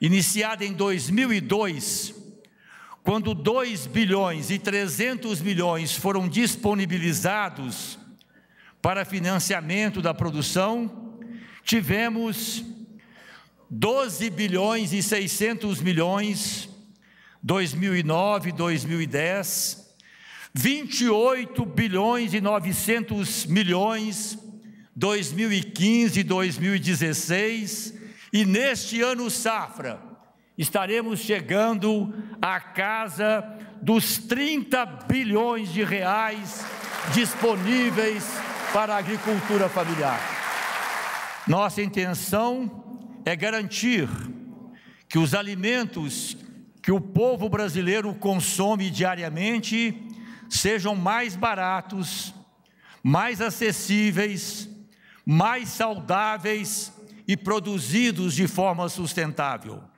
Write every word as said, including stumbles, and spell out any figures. iniciada em dois mil e dois, quando dois bilhões e trezentos milhões foram disponibilizados para financiamento da produção, tivemos doze bilhões e seiscentos milhões, dois mil e nove, dois mil e dez, vinte e oito bilhões e novecentos milhões, dois mil e quinze, dois mil e dezesseis, e neste ano safra estaremos chegando à casa dos trinta bilhões de reais disponíveis para a agricultura familiar. Nossa intenção é garantir que os alimentos que o povo brasileiro consome diariamente sejam mais baratos, mais acessíveis, mais saudáveis e produzidos de forma sustentável.